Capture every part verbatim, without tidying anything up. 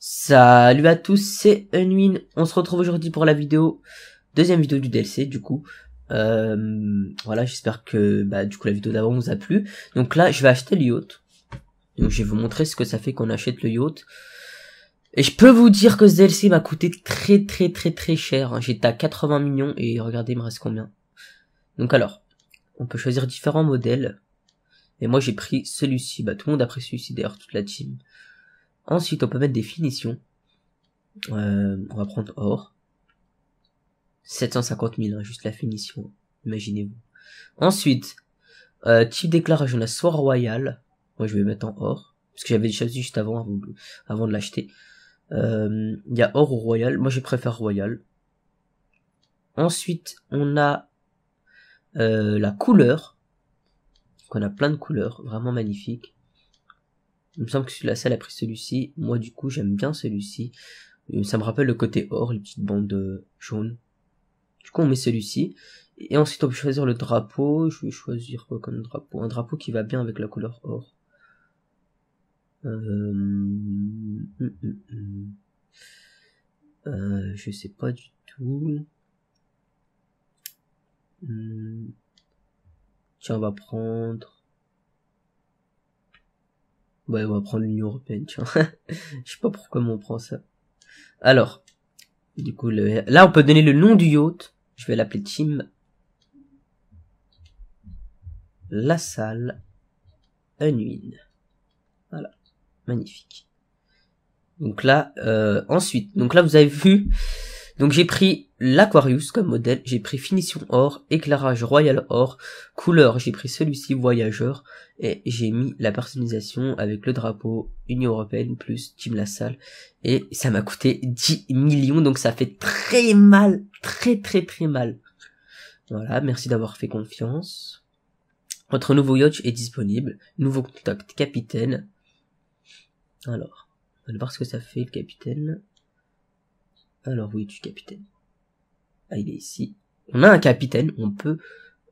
Salut à tous, c'est Unwin. On se retrouve aujourd'hui pour la vidéo, deuxième vidéo du D L C du coup. Euh, voilà, j'espère que bah, du coup la vidéo d'avant vous a plu. Donc là, je vais acheter le yacht. Donc je vais vous montrer ce que ça fait qu'on achète le yacht. Et je peux vous dire que ce D L C m'a coûté très très très très cher. Hein. J'étais à quatre-vingts millions et regardez, il me reste combien. Donc alors, on peut choisir différents modèles. Et moi j'ai pris celui-ci. Bah, tout le monde a pris celui-ci d'ailleurs, toute la team. Ensuite, on peut mettre des finitions. Euh, on va prendre or. sept cent cinquante mille, hein, juste la finition. Imaginez-vous. Ensuite, euh, type d'éclairage, on a soit royal. Moi, je vais mettre en or. Parce que j'avais déjà vu juste avant, avant, avant de l'acheter. Euh, il y a or ou royal. Moi, je préfère royal. Ensuite, on a euh, la couleur. Donc, on a plein de couleurs. Vraiment magnifique. Il me semble que celui-là, elle a pris celui-ci. Moi, du coup, j'aime bien celui-ci. Ça me rappelle le côté or, les petites bandes jaunes. Du coup, on met celui-ci. Et ensuite, on peut choisir le drapeau. Je vais choisir quoi comme drapeau? Un drapeau qui va bien avec la couleur or. Euh... Mm, mm, mm. Euh, je sais pas du tout. Mm. Tiens, on va prendre... Ouais, on va prendre l'Union Européenne, tiens. Je sais pas pourquoi on prend ça. Alors, du coup, le... là, on peut donner le nom du yacht. Je vais l'appeler Team LaSalle Unwin. Voilà, magnifique. Donc là, euh, ensuite, donc là, vous avez vu. Donc j'ai pris l'Aquarius comme modèle. J'ai pris finition or, éclairage royal or, couleur. J'ai pris celui-ci voyageur et j'ai mis la personnalisation avec le drapeau Union Européenne plus Team LaSalle. Et ça m'a coûté dix millions. Donc ça fait très mal, très très très mal. Voilà, merci d'avoir fait confiance. Votre nouveau yacht est disponible. Nouveau contact capitaine. Alors, on va voir ce que ça fait le capitaine. Alors oui, tu capitaine. Ah, il est ici. On a un capitaine, on peut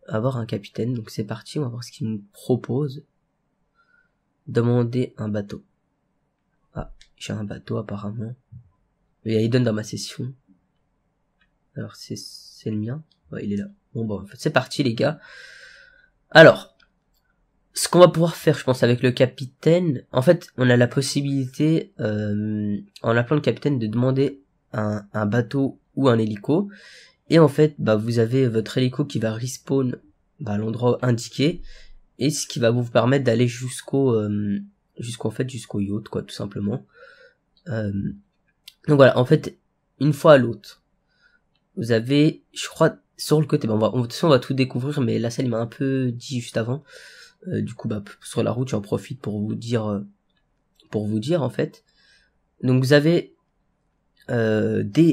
avoir un capitaine. Donc c'est parti, on va voir ce qu'il nous propose. Demander un bateau. Ah, j'ai un bateau apparemment. Il y a Eden dans ma session. Alors c'est c'est le mien. Ouais, il est là. Bon, bon, en fait, c'est parti les gars. Alors, ce qu'on va pouvoir faire, je pense, avec le capitaine. En fait, on a la possibilité, euh, en appelant le capitaine, de demander Un, un bateau ou un hélico, et en fait bah vous avez votre hélico qui va respawn bah, à l'endroit indiqué, et ce qui va vous permettre d'aller jusqu'au euh, jusqu'en fait jusqu'au yacht quoi, tout simplement. Euh, donc voilà, en fait une fois à l'autre vous avez, je crois, sur le côté, bah, on va, on, de toute façon on va tout découvrir, mais la salle m'a un peu dit juste avant, euh, du coup bah sur la route j'en profite pour vous dire pour vous dire en fait. Donc vous avez Euh, des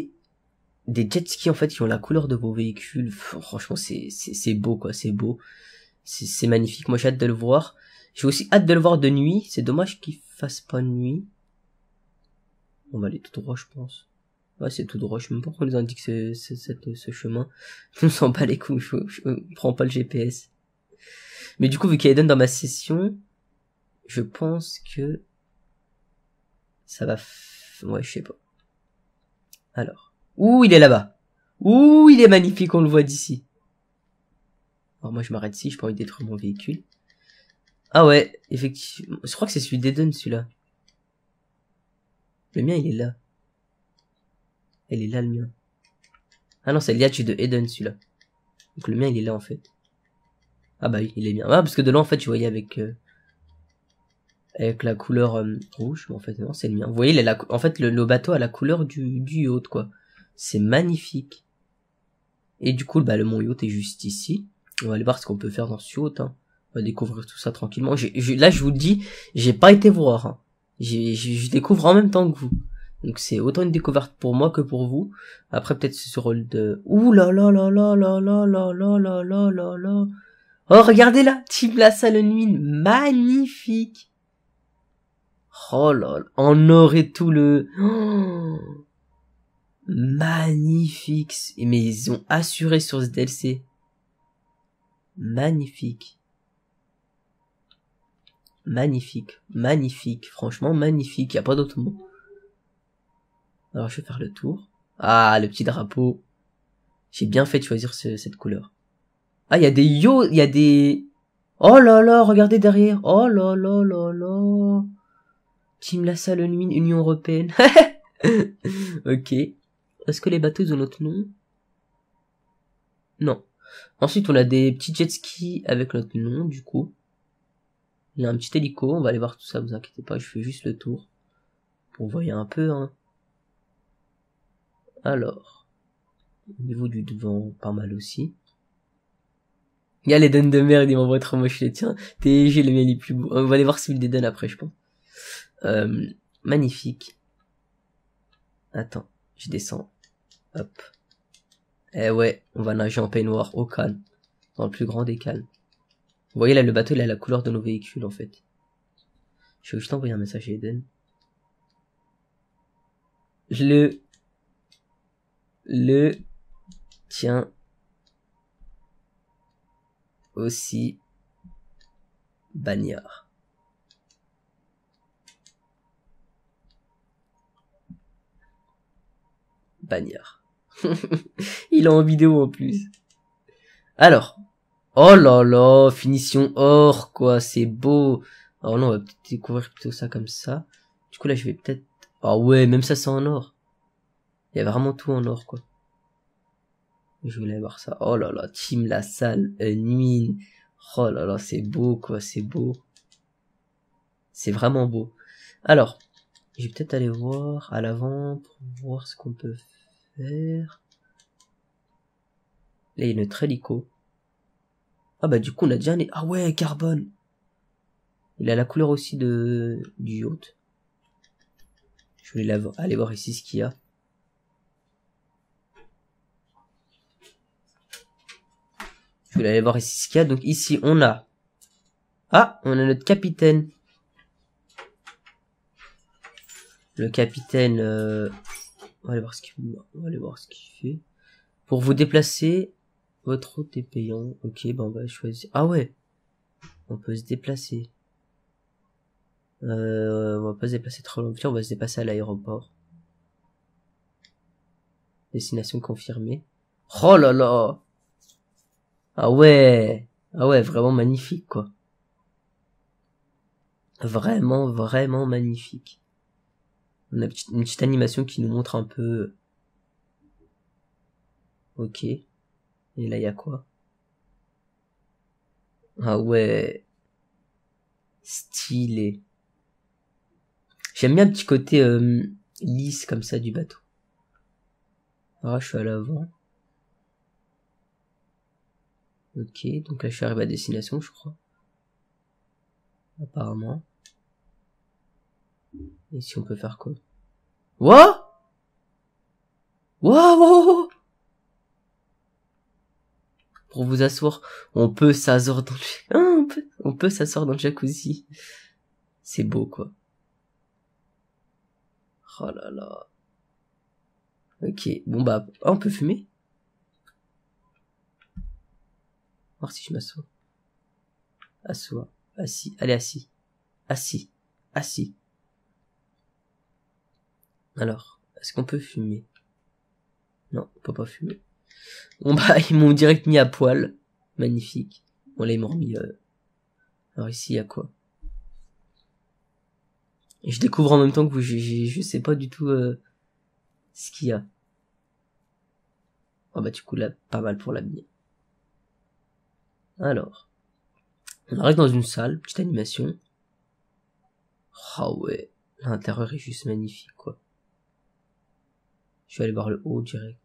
des jet skis en fait qui ont la couleur de vos véhicules. Franchement c'est c'est beau quoi, c'est beau, c'est magnifique. Moi j'ai hâte de le voir, j'ai aussi hâte de le voir de nuit. C'est dommage qu'il fasse pas de nuit. On va aller tout droit je pense. Ouais, c'est tout droit, je sais même pas pourquoi on nous indique ce, ce, cette, ce chemin. Je me sens pas les couilles, je, je, je prends pas le G P S. Mais du coup vu qu'Eden dans ma session, je pense que ça va f... ouais je sais pas. Alors, ouh, il est là-bas. Ouh, il est magnifique, on le voit d'ici. Alors moi, je m'arrête ici, je peux envie de détruire mon véhicule. Ah ouais, effectivement. Je crois que c'est celui d'Eden, celui-là. Le mien, il est là. Elle est là, le mien. Ah non, c'est le yacht de Eden, celui-là. Donc le mien, il est là, en fait. Ah bah oui, il est bien. Ah, parce que de là, en fait, je voyais avec... Euh... avec la couleur euh, rouge, mais en fait non, c'est le mien. Vous voyez, il a la, en fait, le, le bateau a la couleur du, du yacht, quoi. C'est magnifique. Et du coup, bah, le mon yacht est juste ici. On va aller voir ce qu'on peut faire dans ce yacht. Hein. On va découvrir tout ça tranquillement. J'ai, j'ai, là, je vous le dis, j'ai pas été voir. Hein. J'ai, j'ai, je découvre en même temps que vous. Donc c'est autant une découverte pour moi que pour vous. Après, peut-être ce rôle de... Ouh là là là là là là là là là là là là. Oh, regardez là, Team LaSalle Unwin, magnifique. Oh là là, en or et tout le... Oh, magnifique. Mais ils ont assuré sur ce D L C. Magnifique. Magnifique. Magnifique. Franchement, magnifique. Il n'y a pas d'autre mot. Alors je vais faire le tour. Ah, le petit drapeau. J'ai bien fait de choisir ce, cette couleur. Ah, il y a des yachts, il y a des... Oh là là, regardez derrière. Oh là là là là. Team LaSalle, Unwin, Union Européenne. Ok. Est-ce que les bateaux, ils ont notre nom? Non. Ensuite, on a des petits jet skis avec notre nom, du coup. Il y a un petit hélico, on va aller voir tout ça, vous inquiétez pas, je fais juste le tour. Pour voir un peu, hein. Alors. Au niveau du devant, pas mal aussi. Il y a l'Eden de merde, il m'envoie trop moche, je les tiens. T G, le mien, les plus beaux. On va aller voir celui d'Eden après, je pense. Euh, magnifique. Attends, je descends. Hop. Eh ouais, on va nager en peignoir, au calme. Dans le plus grand des calmes. Vous voyez là, le bateau, il a la couleur de nos véhicules, en fait. Je vais juste envoyer un message à Eden. Je le... Le... Tiens. Aussi... Bagnard. Bagnard. Il est en vidéo, en plus. Alors... Oh là là, finition or, quoi, c'est beau. Alors non, on va peut-être découvrir plutôt ça comme ça. Du coup là, je vais peut-être... Ah ouais, même ça, c'est en or. Il y a vraiment tout en or, quoi. Je voulais voir ça. Oh là là, Team LaSalle, Unwin. Oh là là, c'est beau, quoi, c'est beau. C'est vraiment beau. Alors, je vais peut-être aller voir à l'avant pour voir ce qu'on peut faire. Là, il y a notre hélico. Ah bah du coup on a déjà un... Ah ouais, carbone. Il a la couleur aussi de du yacht. Je voulais la... aller voir ici ce qu'il y a. Je voulais aller voir ici ce qu'il y a. Donc ici on a... Ah, on a notre capitaine. Le capitaine... Euh... On va aller voir ce qu'il fait. On va aller voir ce qu'il fait. Pour vous déplacer... Votre route est payant. Ok, ben on va choisir. Ah ouais, on peut se déplacer. Euh, on va pas se déplacer trop longtemps. On va se déplacer à l'aéroport. Destination confirmée. Oh là là. Ah ouais. Ah ouais, vraiment magnifique, quoi. Vraiment, vraiment magnifique. On a une petite animation qui nous montre un peu. Ok. Et là, il y a quoi? Ah ouais. Stylé. J'aime bien le petit côté euh, lisse comme ça du bateau. Ah, je suis à l'avant. Ok, donc là, je suis arrivé à destination, je crois. Apparemment. Et si on peut faire quoi? What? Wow, wow, wow. Pour vous asseoir, on peut s'asseoir dans le... Ah, on peut, on peut s'asseoir dans le jacuzzi. C'est beau, quoi. Oh là là. Ok, bon bah, ah, on peut fumer. Voir si je m'assois. Assois, assis, allez assis, assis, assis. Alors, est-ce qu'on peut fumer? Non, on peut pas fumer. Bon bah ils m'ont direct mis à poil. Magnifique. Bon là ils m'ont remis euh... Alors ici il y a quoi? Et je découvre en même temps que vous, je, je, je sais pas du tout euh, ce qu'il y a. Ah bah du coup là pas mal pour l'avenir. Alors on arrive dans une salle, petite animation. Ah oh ouais, l'intérieur est juste magnifique, quoi. Je vais aller voir le haut direct.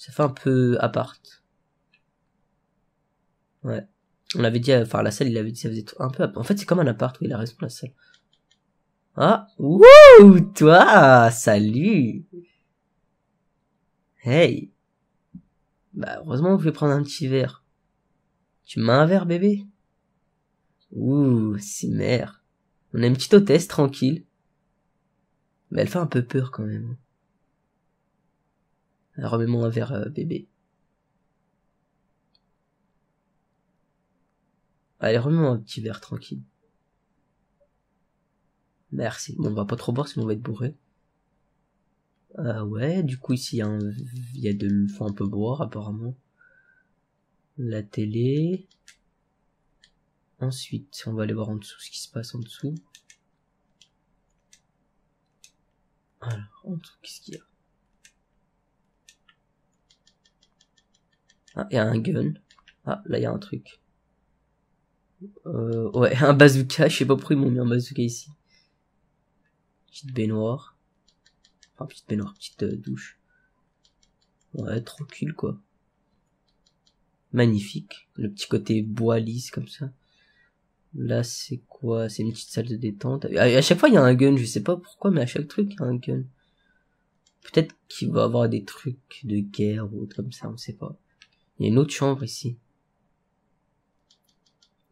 Ça fait un peu à part. Ouais. On avait dit, enfin, LaSalle, il avait dit, ça faisait un peu à part. En fait, c'est comme un appart, oui, il a raison, LaSalle. Ah, wouh, toi, salut. Hey. Bah, heureusement, vous pouvez prendre un petit verre. Tu m'as un verre, bébé? Ouh, c'est merde. On a une petite hôtesse, tranquille. Mais elle fait un peu peur, quand même. Remets-moi un verre, euh, bébé. Allez, remets-moi un petit verre, tranquille. Merci. On va pas trop boire sinon on va être bourré. Ah euh, ouais, du coup ici il y a, un... y a de... Enfin, on peut boire apparemment. La télé. Ensuite, on va aller voir en dessous ce qui se passe en dessous. Alors, en dessous, qu'est-ce qu'il y a? Ah, il y a un gun. Ah, là il y a un truc. Euh, ouais, un bazooka. Je sais pas pourquoi ils m'ont mis un bazooka ici. Petite baignoire. Enfin, petite baignoire, petite euh, douche. Ouais, tranquille quoi. Magnifique. Le petit côté bois lisse comme ça. Là, c'est quoi? C'est une petite salle de détente. À chaque fois, il y a un gun. Je sais pas pourquoi, mais à chaque truc, il y a un gun. Peut-être qu'il va avoir des trucs de guerre ou autre comme ça, on sait pas. Il y a une autre chambre ici.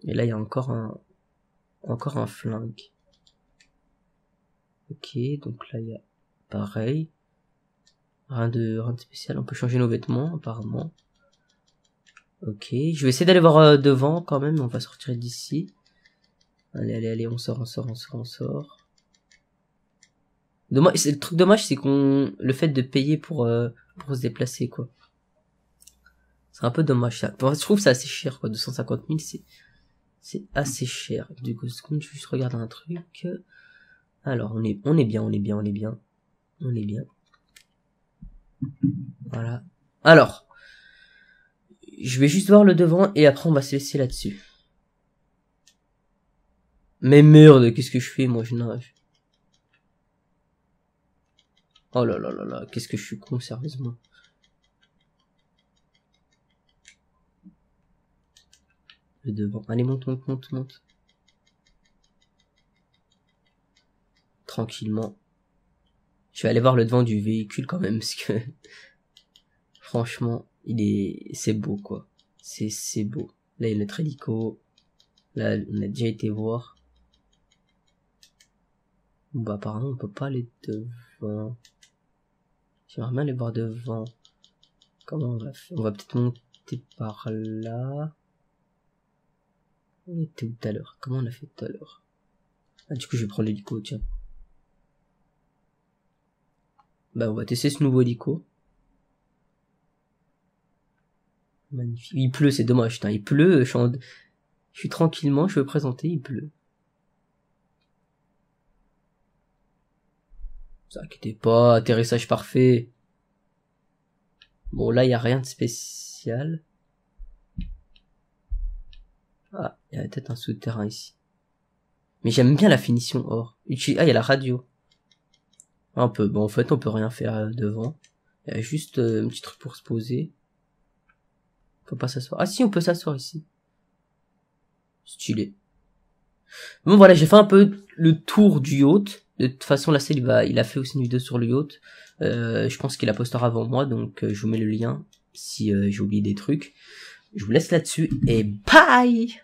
Et là, il y a encore un, encore un flingue. Ok, donc là, il y a pareil. Rien de, rien de spécial. On peut changer nos vêtements, apparemment. Ok, je vais essayer d'aller voir devant quand même. On va sortir d'ici. Allez, allez, allez, on sort, on sort, on sort, on sort. Dommage, le truc dommage, c'est qu'on, le fait de payer pour, euh, pour se déplacer, quoi. C'est un peu dommage, ça. Bon, je trouve ça assez cher, quoi. deux cent cinquante mille, c'est, c'est assez cher. Du coup, seconde, je vais juste regarder un truc. Alors, on est, on est bien, on est bien, on est bien. On est bien. Voilà. Alors. Je vais juste voir le devant et après on va se laisser là-dessus. Mais merde, qu'est-ce que je fais, moi, je nage. Oh là là là là, qu'est-ce que je suis con, sérieusement. Le devant. Allez, monte, monte, monte, monte. Tranquillement. Je vais aller voir le devant du véhicule quand même, parce que... Franchement... Il est, c'est beau, quoi. C'est, c'est beau. Là, il y a notre hélico. Là, on a déjà été voir. Bon, bah, apparemment, on peut pas aller devant. J'aimerais bien aller voir devant. Comment on va faire? On va peut-être monter par là. On était où tout à l'heure? Comment on a fait tout à l'heure? Ah, du coup, je vais prendre l'hélico, tiens. Bah, on va tester ce nouveau hélico. Magnifique. Il pleut, c'est dommage, putain, il pleut, je suis, en... je suis tranquillement, je veux présenter, il pleut. Ne vous inquiétez pas, atterrissage parfait. Bon, là, il n'y a rien de spécial. Ah, il y a peut-être un souterrain ici. Mais j'aime bien la finition or. Ah, il y a la radio. Un peu, bon, en fait, on peut rien faire devant. Il y a juste euh, un petit truc pour se poser. On peut pas s'asseoir. Ah si, on peut s'asseoir ici. Stylé. Bon voilà, j'ai fait un peu le tour du yacht. De toute façon, la salle, il, va, il a fait aussi une vidéo sur le yacht. Euh, je pense qu'il la postera avant moi, donc euh, je vous mets le lien si euh, j'ai oublié des trucs. Je vous laisse là-dessus et bye!